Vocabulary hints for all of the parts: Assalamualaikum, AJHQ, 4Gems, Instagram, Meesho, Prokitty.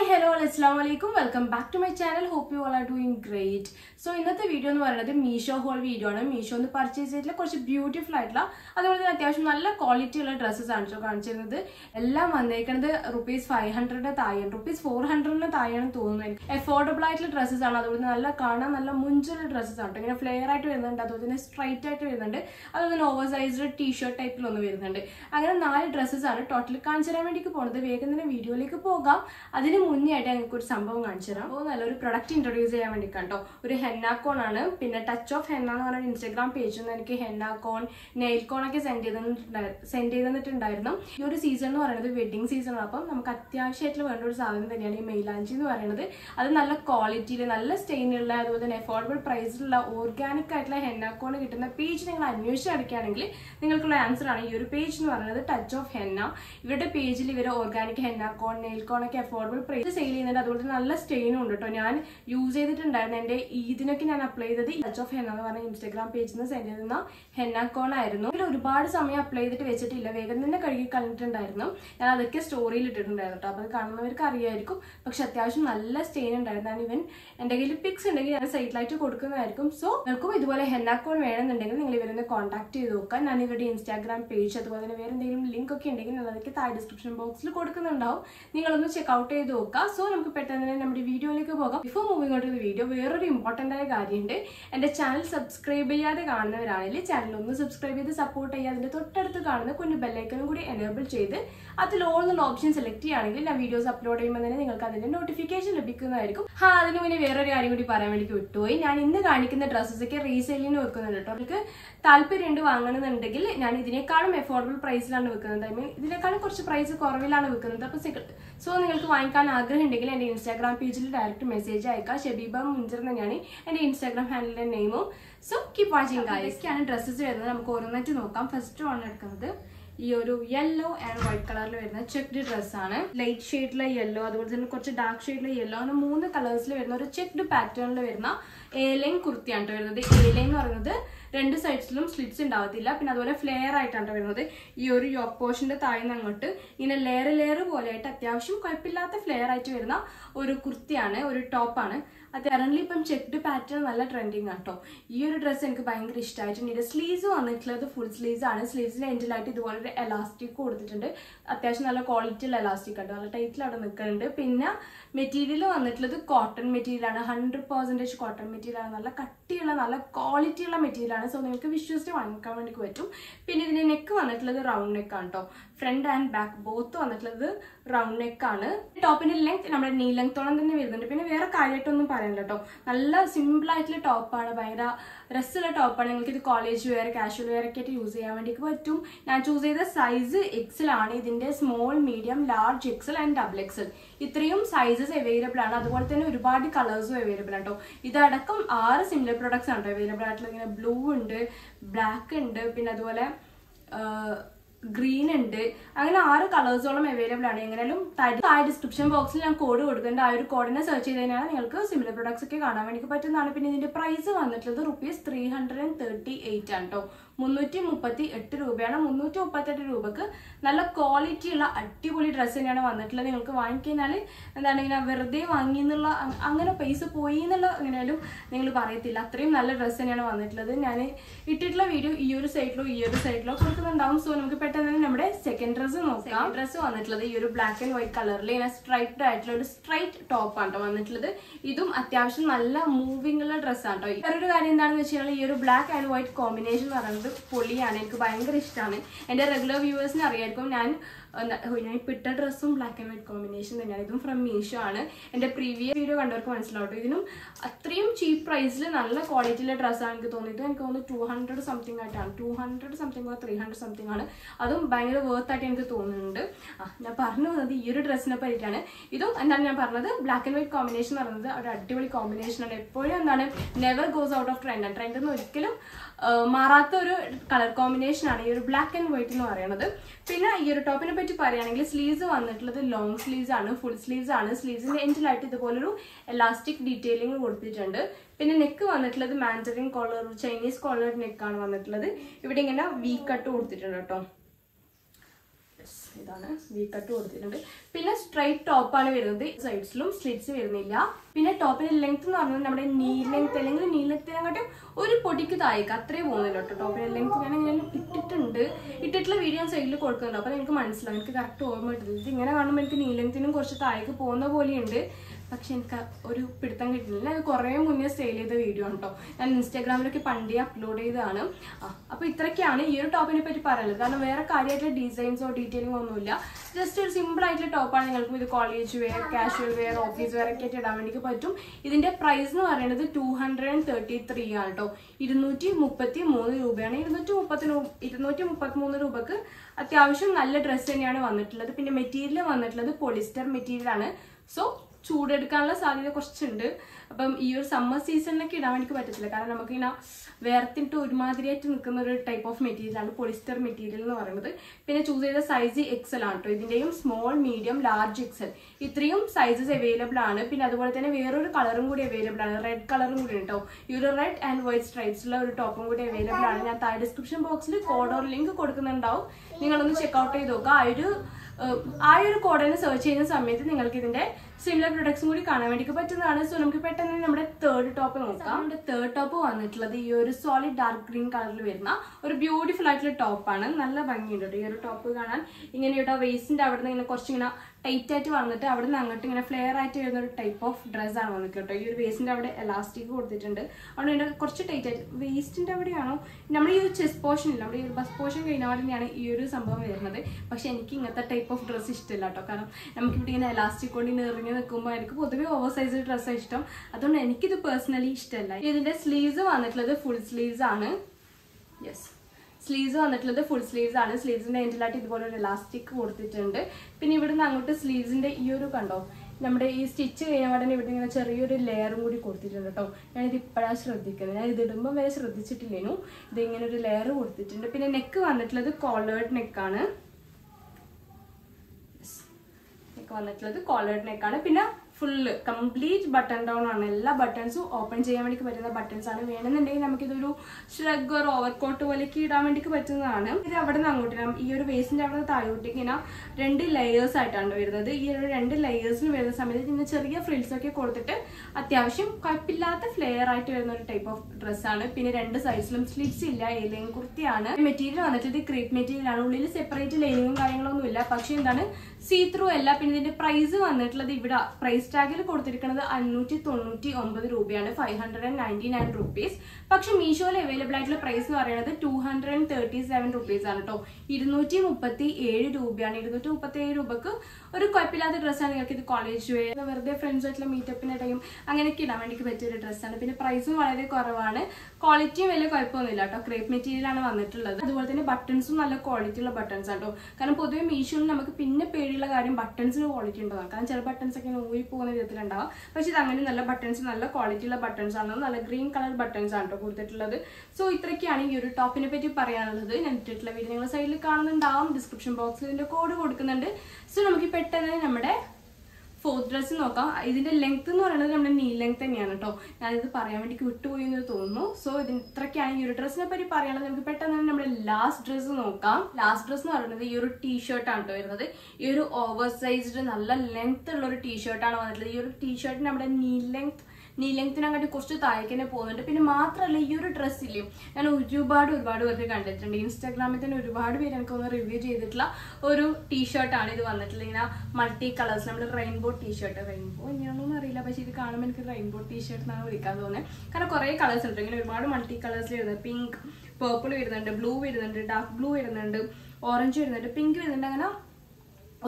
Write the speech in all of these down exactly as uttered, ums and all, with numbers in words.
Hi, hello, Assalamualaikum. Welcome back to my channel. Hope you all are doing great. So in this video, we have a Meesho haul video. Meesho has purchased a beautiful light. That's why I quality dresses. All are rupees five hundred and rupees four hundred and affordable dresses. That's why dresses. Are flare straight and oversized t-shirt type. four dresses are totally video. Munya could somehow answer a product introduce Americanto. Uri henna con a touch of henna on an Instagram page and henna con nail conakis and diurnum. Your season or another wedding season upon Katia Shetland and any mail lunches or another. Other than quality and stain with an affordable price, organic henna con a written a page and I knew share canningly. Then could answer on your page nor another touch of henna. You had a page organic henna con nail conic. Affordable price. The sale in the stain on the use it and then apply the touch of henna on Instagram page in the Senna, henna con iron. Reparts some apply the vegetilla wagon in the curry current and iron. Another story littered in the top of the Kanamaka, Pakshatashan, stain and iron even and the pics and again a site light to Kodkan. So, Narko with a henna con and then live in the contact Yokan and even Instagram page at the link of Kindigan and the description box. Look and now. Out a doka, so I'm going to video like a before moving on to the video. Very important and the channel subscribe the channel subscribe the support and the bell icon enable the all options select videos upload notification affordable price. So, if you want to Instagram page, direct message and Instagram handle name. So, keep watching guys. We dresses first yellow and white color checked dress. Light shade yellow, dark shade yellow, three colors checked pattern. A-line kurti and A-line or two sides slits in the flare right under the yoke portion of the thigh in a layer layer wallet at the Ashim Kaipilla, the flare right verna or a kurtiana or a top on a currently checked pattern a la trending at top. Your dress and buying rich tight and need a sleeves on the full sleeves and sleeves and delighted the one elastic coat attachment quality elastic tight on the current pinna material on the cotton material and a hundred percentage cotton material and a cut quality material. So, you can visualize the one coming to the neck and round neck. Front and back both round neck. Top in length, knee length, and then we wear a carrier on the parent. Simple top, wrestler top, and college wear, casual wear, kit use. I choose the size X L, small, medium, large, X L, and double X L. These three sizes are available, and colors are available. These are similar products available. Blue. Black and uh, green and six colors available. In the description box, I will code and search similar products. The price is rupees three hundred thirty-eight. three thirty-eight രൂപയാണ് മുന്നൂറ്റി മുപ്പത്തിയെട്ട് രൂപക്ക് നല്ല ക്വാളിറ്റിയുള്ള അടിപൊളി dress തന്നെയാണ് വന്നിട്ടുള്ളത് നിങ്ങൾക്ക് വാങ്ങിക്കാനാണ് എന്താണ് ഇങ്ങനെ വെറുതെ വാങ്ങി എന്നുള്ള അങ്ങനെ പൈസ പോയി എന്നുള്ള അങ്ങനെയാലും നിങ്ങൾ പറയത്തില്ല അത്രയും നല്ല ഡ്രസ്സ് തന്നെയാണ് വന്നിട്ടുള്ളത് ഞാൻ ഇട്ടിട്ടുള്ള വീഡിയോ ഈ ഒരു സൈഡിലോ ഈ ഒരു സൈഡിലോ കൊടുക്കുന്നുണ്ടാവും സോ നമുക്ക് പെട്ടെന്ന് നമ്മുടെ സെക്കൻഡ് ഡ്രസ്സ് നോക്കാം ഡ്രസ്സ് വന്നിട്ടുള്ളത് ഈ ഒരു ബ്ലാക്ക് ആൻഡ് വൈറ്റ് കളറിൽ ഇന സ്ട്രൈപ്ഡ് ആയിട്ടുള്ള ഒരു സ്ട്രൈറ്റ് ടോപ്പ് ആണ് വന്നിട്ടുള്ളത് ഇതും അത്യാവശ്യം നല്ല മൂവിംഗ് ഉള്ള ഡ്രസ്സ് ആണ് കേട്ടോ വേറൊരു കാര്യം എന്താണെന്ന് വെച്ചാൽ ഈ ഒരു ബ്ലാക്ക് ആൻഡ് വൈറ്റ് കോമ്പിനേഷൻ പറയുന്നത് Polyana and Kubangrishtan and the regular viewers Nariacom and I put a dress on black and white combination than from Meesho and the previous video under consulate. You know, a three cheap price and quality dress and the two hundred something at two hundred something or three hundred something on it. Banger worth at the tone. Naparno the Euro dress in a paritana. You know, and then Naparna black and white combination or another double combination and a poly and never goes out of trend and trend in the killum. Color combination is black and white. Then, top sleeves are long sleeves, full sleeves, sleeves elastic detailing. Then, neck is mandarin collar, Chinese collar neck. This is a V cut. V cut to straight top sides slits top length knee length knee length length But I will stay in the video on Instagram. I upload this. If you have a top, you can use designs or detailing. Just a simple top with college wear, casual wear, office wear. This price is two hundred thirty-three. This is two hundred thirty-three rupees. This is Chuded color salary question. About your summer season like a diamond catalana, wear thin to madriat type of material, polyester material or another. Pin choose the size excellent. The small, medium, large excel. If three sizes available on a pin other than a wearer color would available, red color would your red and white stripes love top would available on a description box, code or link code can down. You can check out a doga. I will code and search in the similar products. So, we have third top. The third top is solid dark green color. A beautiful top. Top is a tight tight and flare type of dress. Your waist is elastic. Tight tight waist. Our chest portion, our bust portion, but type of dress is still elastic oversized dress. That's personally sleeves full sleeves. Yes. Sleeves on the full sleeves and sleeves in the elastic worth it and pin sleeves in the euro condo. Number is stitching and everything in a cherry layer would coat it at all. And the parasradical, the dumb wears radichilino, then in a layer worth it and pin a neck on the collared neck corner. The collared neck and a pinna full complete button down on all buttons so open cheyamaniki pattuna buttons aanu venennundey namukku idu oru shrug or overcoat polekke idamaniki pattunnadana idu avade nangotte nam ee oru waist inde avade thaayotte ikina rendu layers aayittandu verunathu ee oru rendu layers nu veruna samayathu inna cheriya frills okke kodutte athyavasham kapillatha flare aayittu veruna oru type of dress aanu pinne rendu size ilum slits illa elain kurtiyana material vanittu crepe material aanu ullil separate lining karyangalonnu illa pakshe endana see through ella pinne idinte price vanittulladu ivida price Tagil കൊടുത്തിരിക്കുന്നത് five ninety-nine രൂപയാണ് five ninety-nine rupees പക്ഷേ Meesho ൽ available ആയിട്ടുള്ള price എന്ന് പറയുന്നത് two thirty-seven rupees ആണ് ട്ടോ two thirty-seven രൂപയാണ് two thirty-seven രൂപക്ക് ഒരു കുഴപ്പില്ലാത്ത ഡ്രസ് ആണ് നിങ്ങൾക്ക് ഇത് കോളേജ് വെയർ വെറുതെ ഫ്രണ്ട്സ് ആയിട്ടുള്ള മീറ്റ് അപ്പിന്റെ ടൈം അങ്ങനെയൊക്കെ ഇടാൻ വേണ്ടി പറ്റിയ ഒരു ഡ്രസ് ആണ് പിന്നെ പ്രൈസും വളരെ കുറവാണ് ക്വാളിറ്റിയും വലിയ കുഴപ്പമൊന്നുമില്ല ട്ടോ ക്രേപ്പ് മെറ്റീരിയൽ ആണ് വന്നിട്ടുള്ളത് അതുപോലെ തന്നെ ബട്ടൺസും നല്ല ക്വാളിറ്റി ഉള്ള ബട്ടൺസ് ആണ് ട്ടോ കാരണം പൊതുവേ Meesho ൽ നമുക്ക് പിന്നെ പേടിയുള്ള കാര്യം ബട്ടൺസിന് ക്വാളിറ്റി ഉണ്ടോ കാരണം ചില ബട്ടൺസ് ഒക്കെ ഊരി പോകുന്ന രീതിയിലുണ്ടാവ പക്ഷേ ഇത് അങ്ങനെ നല്ല ബട്ടൺസ് നല്ല ക്വാളിറ്റി ഉള്ള ബട്ടൺസ് ആണ് നല്ല ഗ്രീൻ കളർ ബട്ടൺസ് ആണ് ട്ടോ കൊടുത്തിട്ടുള്ളത് സോ ഇത്രക്കാണ് ഈ ഒരു ടോപ്പിനെ പറ്റി പറയാനുള്ളത് ഞാൻ ഇട്ടിട്ടുള്ള വീഡിയോ നിങ്ങൾ സൈഡിൽ കാണുന്നുണ്ടാവും ഡിസ്ക്രിപ്ഷൻ ബോക്സിൽ ഇതിന്റെ കോഡ് കൊടുക്കുന്നുണ്ട് സോ നമുക്ക് fourth dress is length knee length so this dress last dress last dress t-shirt oversized length t-shirt t-shirt knee length knee length na angade kostu thaayikane povunnundu pinne maatralla ee oru dress illum nan urubadu urubadu varku kandittund Instagram il thane urubadu peru enakku onu review cheyittilla oru t-shirt aanu idu vannittilla ingana multi colors nammade rainbow t-shirt rainbow ennaanonu arilla pakshe idu kaanumbol enakku rainbow t-shirt enna vilikkan thone karana kore colors undu ingane urubadu multi colors il irunnu pink purple irunnu blue irunnu dark blue irunnu orange irunnu pink irunnu angana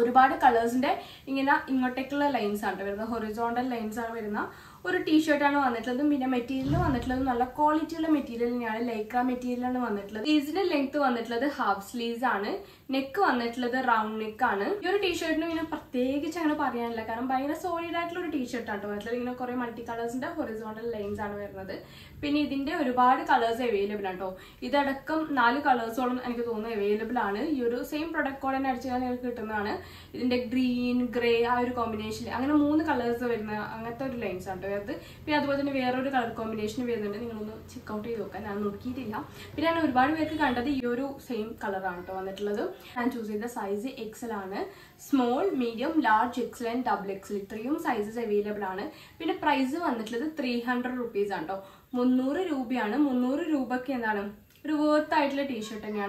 ഒരുപാട് കളേഴ്സിന്റെ ഇങ്ങനെ ഇങ്ങോട്ടേക്കുള്ള lines ആണ് വരുന്നത് horizontal lines ആണ് വരുന്ന ഒരു T-shirt ആണ് വന്നിട്ടുള്ളത് പിന്നെ മെറ്റീരിയൽ വന്നിട്ടുള്ളത് നല്ല ക്വാളിറ്റി ഉള്ള മെറ്റീരിയൽ ആണ് ലൈക്ര മെറ്റീരിയൽ ആണ് വന്നിട്ടുള്ളത് ഇതിന്റെ ലെങ്ത് വന്നിട്ടുള്ളത് ഹാഫ് സ്ലീവ്സ് ആണ് നെക്ക് വന്നിട്ടുള്ളത് റൗണ്ട് നെക്ക് ആണ് ഈ ഒരു ടീ-ഷർട്ടിന് ഇങ്ങനെ പ്രത്യേകിച്ച് അങ്ങനെ പറയാനില്ല കാരണം ഭയങ്കര സോളിഡ് ആയിട്ടുള്ള ഒരു ടീ-ഷർട്ട് ആണ് വന്നിട്ടുള്ളത് ഇങ്ങനെ കുറേ മൾട്ടി കളേഴ്സിന്റെ ഹൊറിസോണ്ടൽ ലൈൻസ് ആണ് വരുന്നത് പിന്നെ ഇതിന്റെ ഒരുപാട് കളേഴ്സ് അവൈലബിൾ ആണ് ട്ടോ ഇതടക്കം നാല് കളേഴ്സോളം എനിക്ക് തോന്നുന്നു അവൈലബിൾ ആണ് ഈ ഒരു സെയിം പ്രൊഡക്റ്റ് കോഡ് തന്നെ അടിച്ചാൽ നിങ്ങൾക്ക് കിട്ടുന്നതാണ് ഇതിന്റെ ഗ്രീൻ ഗ്രേ ആ ഒരു കോമ്പിനേഷൻ അങ്ങനെ മൂന്ന് കളേഴ്സ് വരുന്ന അങ്ങനത്തെ ഒരു ലൈൻസ് ആണ് ട്ടോ പിന്നെ അതുപോലെ തന്നെ വേറെ ഒരു കളർ കോമ്പിനേഷൻ വരുന്നുണ്ട് നിങ്ങൾ ഒന്ന് ചെക്ക് ഔട്ട് ചെയ്ത് നോക്കുക ഞാൻ നോക്കിയിട്ടില്ല പിന്നെ ഞാൻ ഒരുപാട് പേർക്ക് കണ്ടത് ഈ ഒരു സെയിം കളർ ആണ് ട്ടോ വന്നിട്ടുള്ളത് and choose the size X L aanu. Small, medium, large, X L and double X L. Three sizes available aanu. Pinne price vannittullathu three hundred rupees aanu. three hundred rupees aanu. three hundred rupees endanu. It is a worth title t-shirt. It is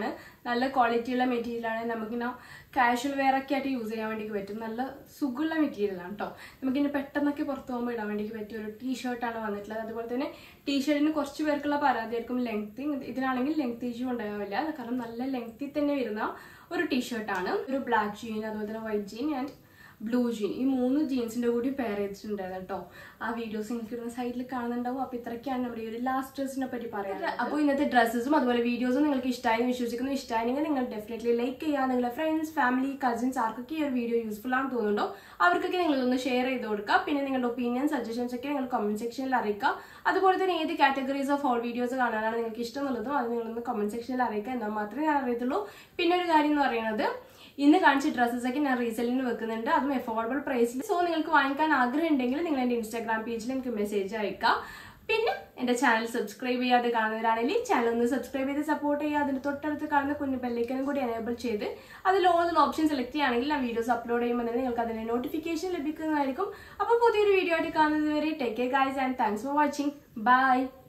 a quality material. We use casual wear. We use a sugar material. We use a t-shirt. T-shirt is a length. It is a length. It is a length. It is a t-shirt. It is a black jean, white jean and blue jean. These three jeans pair. If you have videos in the side, you can see the last dress. If you like these dresses and videos, definitely like your friends, family, cousins, this video is useful. You share your opinions, suggestions in the comment section. That's categories of all videos in the comment section. In the country dresses I can resell in affordable price. So you can Instagram page message and channel subscribe channel subscribe support enable the option select videos upload notification video. Take care guys and thanks for watching. Bye.